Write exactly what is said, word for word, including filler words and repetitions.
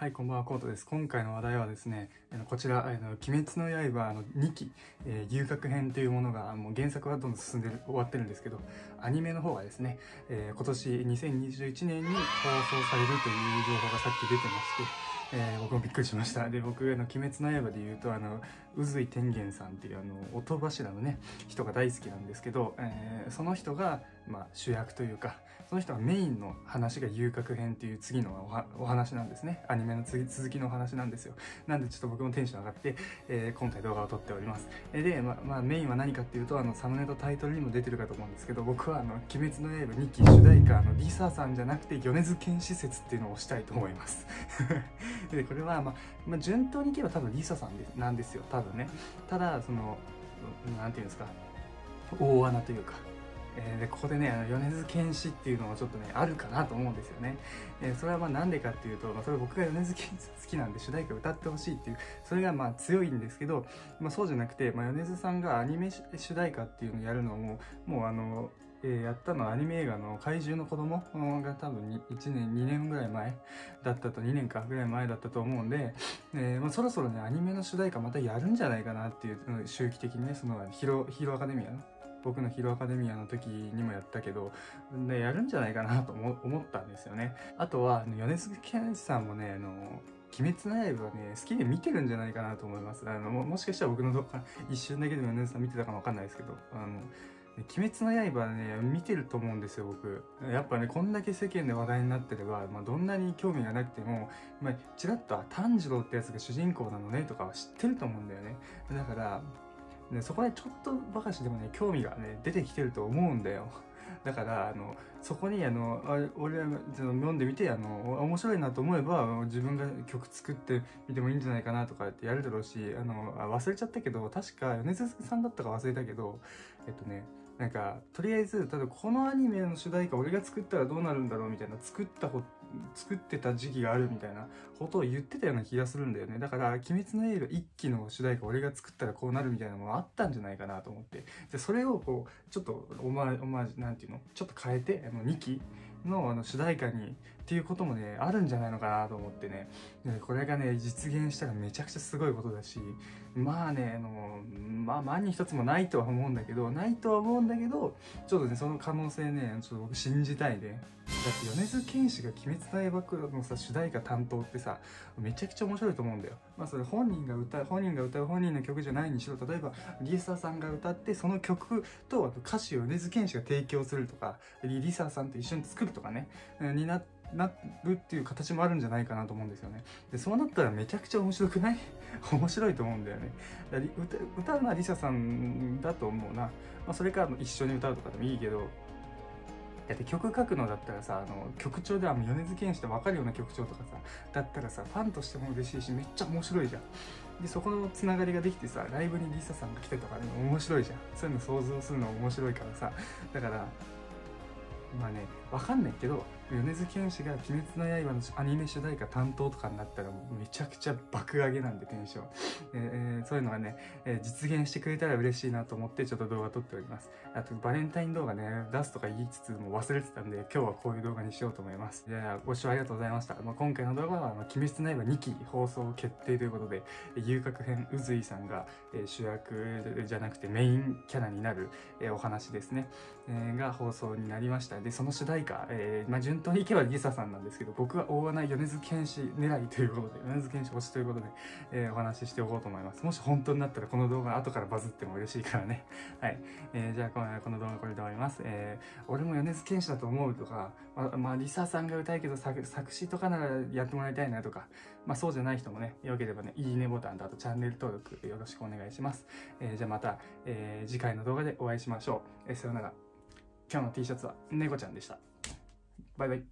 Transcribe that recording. はい、こんばんは、コートです。今回の話題はですね、こちら、鬼滅の刃のにき、えー、遊郭編というものが、もう原作はどんどん進んでる、終わってるんですけど、アニメの方がですね、えー、今年にせんにじゅういちねんに放送されるという情報がさっき出てまして、えー、僕もびっくりしました。で、僕、あの、鬼滅の刃で言うと、あの、宇髄天元さんっていう、あの、音柱のね、人が大好きなんですけど、えー、その人が、まあ、主役というか、その人がメインの話が遊郭編っていう次の お, はお話なんですね。アニメの次続きのお話なんですよ。なんでちょっと僕もテンション上がって、えー、今回動画を撮っております。で、まあ、まあ、メインは何かっていうと、あの、サムネとタイトルにも出てるかと思うんですけど、僕はあの、鬼滅の刃にき主題歌のリサさんじゃなくて、米津玄師説っていうのをしたいと思います。で、これは、まあ、まあ、順当にいけば多分リサさんでなんですよ。多分ね。ただ、その、なんていうんですか、大穴というか、えー、でここでね、あの米津玄師っていうのもちょっとねあるかなと思うんですよね。えー、それはまあなんでかっていうと、まあ、それ僕が米津玄師好きなんで主題歌歌ってほしいっていう、それがまあ強いんですけど、まあ、そうじゃなくて、まあ、米津さんがアニメ主題歌っていうのをやるのももうあの。えー、やったのはアニメ映画の怪獣の子供が多分いちねん、にねんぐらい前だったと、にねんかぐらい前だったと思うんで、えーまあ、そろそろね、アニメの主題歌またやるんじゃないかなっていう、周期的にね、そのヒロ、ヒロアカデミアの、僕のヒロアカデミアの時にもやったけど、でやるんじゃないかなと思、思ったんですよね。あとは、米津玄師さんもね、あの、鬼滅の刃はね、好きで見てるんじゃないかなと思います。あの、も、もしかしたら僕のどっか、一瞬だけでも米津さん見てたかもわかんないですけど、あの、鬼滅の刃ね、見てると思うんですよ、僕。やっぱね、こんだけ世間で話題になってれば、まあ、どんなに興味がなくても、まあ、ちらっと、炭治郎ってやつが主人公なのね、とかは知ってると思うんだよね。だから、ね、そこでちょっとばかしでもね、興味がね、出てきてると思うんだよ。だから、あの、そこに、あの、あ俺は読んでみて、あの、面白いなと思えば、自分が曲作ってみてもいいんじゃないかなとかってやるだろうし、あの、忘れちゃったけど、確か、米津さんだったか忘れたけど、えっとね、なんか、とりあえず、ただこのアニメの主題歌俺が作ったらどうなるんだろうみたいな、作ったほ、作ってた時期があるみたいなことを言ってたような気がするんだよね。だから、鬼滅の刃いっきの主題歌俺が作ったらこうなるみたいなのもあったんじゃないかなと思って。で、それをこう、ちょっとオマー、オマージュ、なんていうのちょっと変えて、あのにきのあの主題歌にっていうこともね、あるんじゃないのかなと思ってね。これがね、実現したらめちゃくちゃすごいことだし、まあね、あの、まあ万に一つもないとは思うんだけど、ないとは思うんだけど、ちょっとね、その可能性ね、ちょっと僕信じたいね。だって米津玄師が鬼滅の刃のさ、主題歌担当ってさ、めちゃくちゃ面白いと思うんだよ。まあそれ本人が歌う、本人が歌う本人の曲じゃないにしろ、例えばリサさんが歌って、その曲と、あと歌詞を米津玄師が提供するとか、リサさんと一緒に作るとかね、になって、なるっていう形もあるんじゃないかなと思うんですよね。で、そうなったらめちゃくちゃ面白くない面白いと思うんだよね。だ歌、歌うのはリサさんだと思うな。まあ、それから一緒に歌うとかでもいいけど、だって曲書くのだったらさ、あの、曲調では米津玄師って分かるような曲調とかさ、だったらさ、ファンとしても嬉しいし、めっちゃ面白いじゃん。で、そこのつながりができてさ、ライブにリサさんが来てとかね、面白いじゃん。そういうの想像するの面白いからさ、だから、まあね、わかんないけど、米津玄師が鬼滅の刃のアニメ主題歌担当とかになったらもうめちゃくちゃ爆上げなんでテンション。えー、そういうのがね、えー、実現してくれたら嬉しいなと思ってちょっと動画撮っております。あとバレンタイン動画ね、出すとか言いつつも忘れてたんで、今日はこういう動画にしようと思います。いや、ご視聴ありがとうございました。まあ、今回の動画は、まあ、鬼滅の刃にき放送決定ということで、遊郭編宇髄さんが、えー、主役じゃなくてメインキャラになる、えー、お話ですね、えー、が放送になりました。で、その主題歌、えーまあ順当にいけばリサさんなんですけど、僕は大穴米津玄師狙いということで、米津玄師推しということで、えー、お話ししておこうと思います。もし本当になったらこの動画後からバズっても嬉しいからね。はい。えー、じゃあ今回この動画これで終わります。えー、俺も米津玄師だと思うとか、まあ、まあ、リサさんが歌いけど 作, 作詞とかならやってもらいたいなとか、まあそうじゃない人もね、よければね、いいねボタンとあとチャンネル登録よろしくお願いします。えー、じゃあまた、えー、次回の動画でお会いしましょう。えー、さよなら。今日の T シャツは猫ちゃんでした。バイバイ。